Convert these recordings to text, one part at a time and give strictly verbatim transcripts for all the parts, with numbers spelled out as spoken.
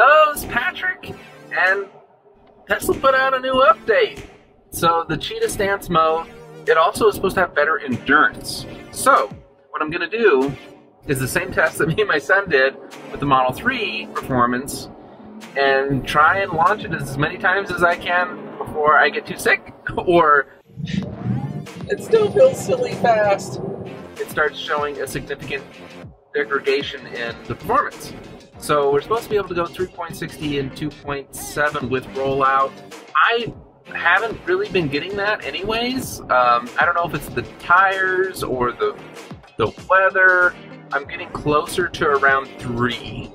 Oh, it's Patrick, and Tesla put out a new update. So the Cheetah Stance mode, it also is supposed to have better endurance. So what I'm going to do is the same test that me and my son did with the Model three performance, and try and launch it as many times as I can before I get too sick, or it still feels silly fast. It starts showing a significant degradation in the performance. So we're supposed to be able to go three point six T and two point seven with rollout. I haven't really been getting that anyways. Um, I don't know if it's the tires or the, the weather. I'm getting closer to around three.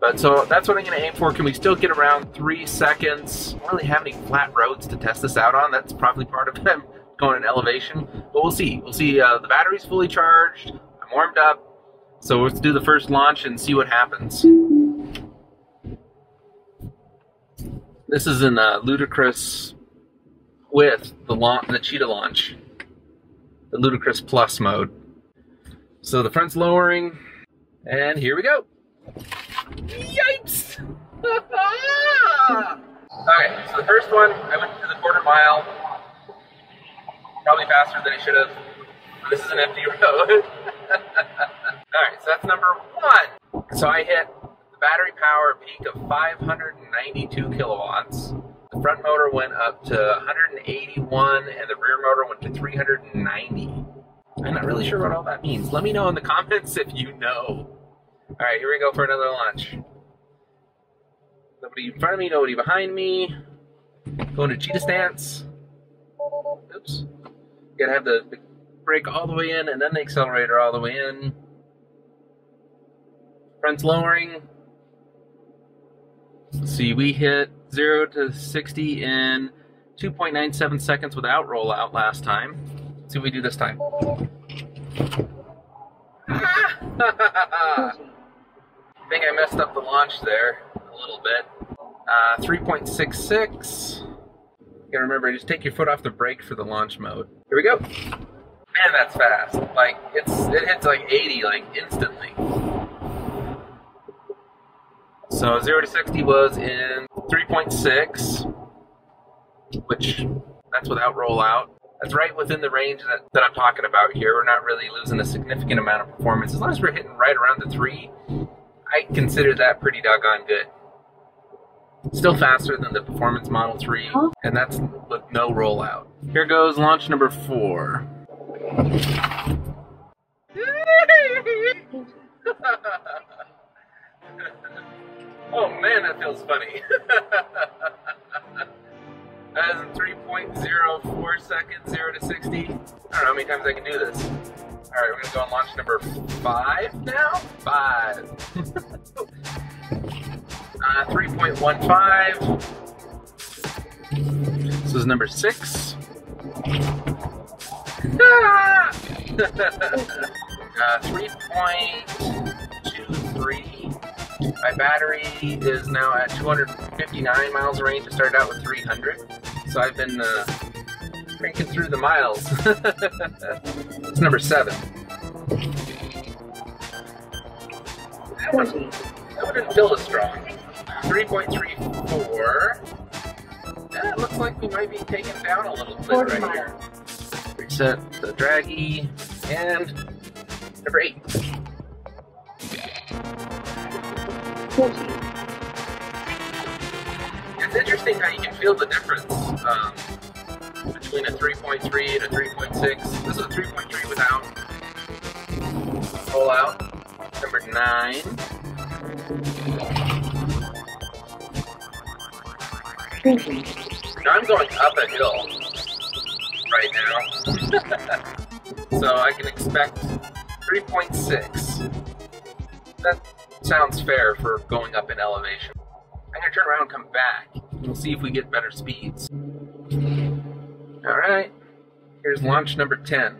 But so that's what I'm going to aim for. Can we still get around three seconds? I don't really have any flat roads to test this out on. That's probably part of them going in elevation. But we'll see. We'll see. Uh, the battery's fully charged. I'm warmed up. So let's do the first launch and see what happens. This is in uh, Ludicrous with the, la the Cheetah launch, the Ludicrous Plus mode. So the front's lowering, and here we go. Yipes! Okay, so the first one, I went to the quarter mile, probably faster than I should have. This is an empty road. Alright, so that's number one. So I hit the battery power peak of five hundred ninety-two kilowatts. The front motor went up to one hundred eighty-one, and the rear motor went to three hundred ninety. I'm not really sure what all that means. Let me know in the comments if you know. Alright, here we go for another launch. Nobody in front of me, nobody behind me. Going to Cheetah Stance. Oops. Gotta have the, the brake all the way in and then the accelerator all the way in. Front's lowering. Let's see, we hit zero to sixty in two point nine seven seconds without rollout last time. Let's see what we do this time. Ah! I think I messed up the launch there a little bit. Uh, three point six six. You gotta remember, just take your foot off the brake for the launch mode. Here we go. Man, that's fast. Like, it's it hits like eighty, like, instantly. So zero to sixty was in three point six, which that's without rollout. That's right within the range that, that I'm talking about here. We're not really losing a significant amount of performance. As long as we're hitting right around the three, I consider that pretty doggone good. Still faster than the performance Model three, and that's with no rollout. Here goes launch number four. Oh man, that feels funny. That is in three point zero four seconds, zero to sixty. I don't know how many times I can do this. All right, we're gonna go on launch number five now. Five. uh, three point one five. This is number six. Ah! uh, three point two three. My battery is now at two hundred fifty-nine miles of range. I started out with three hundred. So I've been uh, cranking through the miles. It's number seven. That one, that one didn't feel as strong. three point three four. Yeah, it looks like we might be taken down a little bit right here. Reset the draggy. And number eight. fourteen. It's interesting how you can feel the difference um, between a three point three and a three point six. This is a three point three without rollout. Number nine. Now I'm going up a hill right now, so I can expect three point six. That sounds fair for going up in elevation. I'm gonna turn around and come back. We'll see if we get better speeds. All right, here's launch number ten.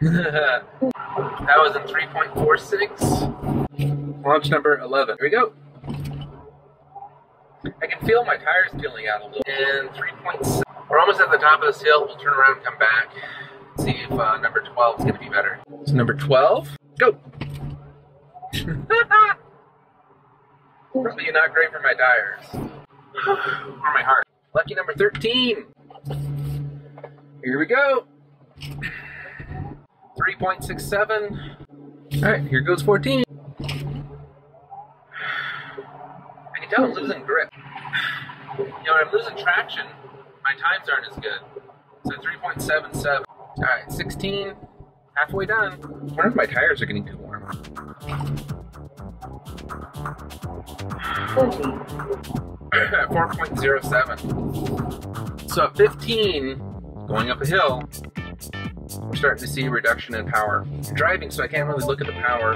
That was in three point four six. Launch number eleven. Here we go. I can feel my tires peeling out a little. And three point six. We're almost at the top of this hill. We'll turn around and come back. See if uh, number twelve is gonna be better. So number twelve, go. Probably not great for my tires. Or my heart. Lucky number thirteen. Here we go. three point six seven. Alright, here goes fourteen. I can tell I'm losing grip. You know, when I'm losing traction, my times aren't as good. So three point seven seven. Alright, sixteen. Halfway done. I wonder if my tires are getting too warm. four point zero seven. So at fifteen, going up a hill, we're starting to see a reduction in power. I'm driving, so I can't really look at the power.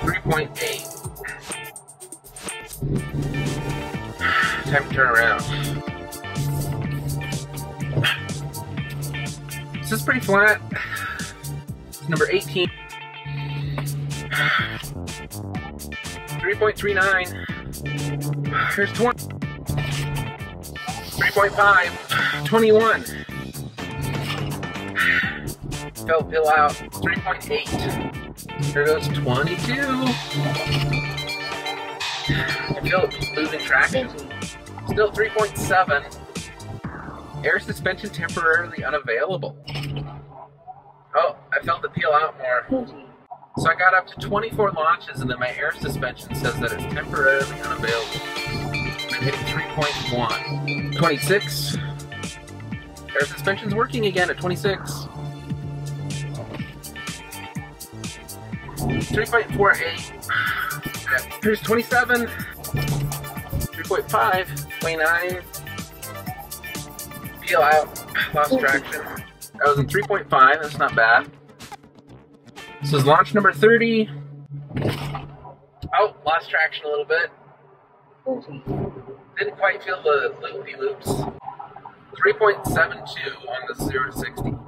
three point eight. Time to turn around. This is pretty flat. Number eighteen. three point three nine. Here's twenty. three point five. twenty-one. Fell pill out. three point eight. Here goes twenty-two. I feel losing traction. Still three point seven. Air suspension temporarily unavailable. Oh, I felt it peel out more. So I got up to twenty-four launches, and then my air suspension says that it's temporarily unavailable. I'm hitting three point one. twenty-six. Air suspension's working again at twenty-six. three point four eight. Here's twenty-seven. three point five. twenty-nine. Peel out. Lost traction. I was in three point five, that's not bad. This is launch number thirty. Oh, lost traction a little bit. Didn't quite feel the loop-de-loops. three point seven two on the zero to sixty. And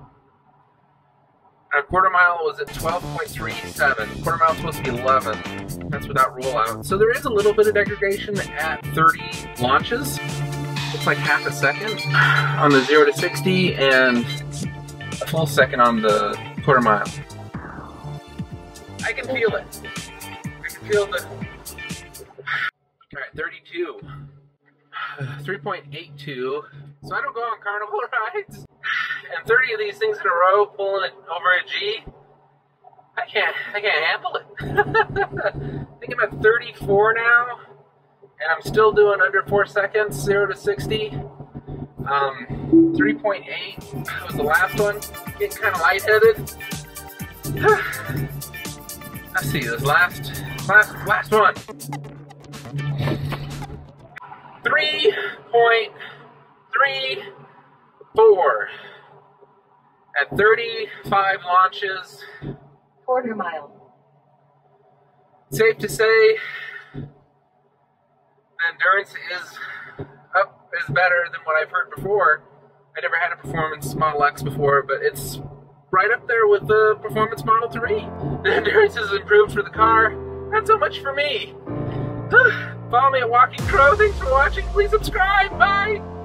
a quarter mile was at twelve point three seven. Quarter mile supposed to be eleven. That's without rollout. So there is a little bit of degradation at thirty launches. Looks like half a second on the zero to sixty and a full second on the quarter mile. I can feel it. I can feel the... Alright, thirty-two. three point eight two. So I don't go on carnival rides. And thirty of these things in a row, pulling it over a G. I can't, I can't handle it. I think I'm at thirty-four now. And I'm still doing under four seconds, zero to sixty. Um, three point eight was the last one. Getting kind of lightheaded. Let's see, this last, last, last one. three point three four. At thirty-five launches. Quarter mile. Safe to say, endurance is up is better than what I've heard before. I never had a performance Model X before, but it's right up there with the performance Model three. The endurance is improved for the car, not so much for me. Follow me at Walking Crow. Thanks for watching. Please subscribe. Bye.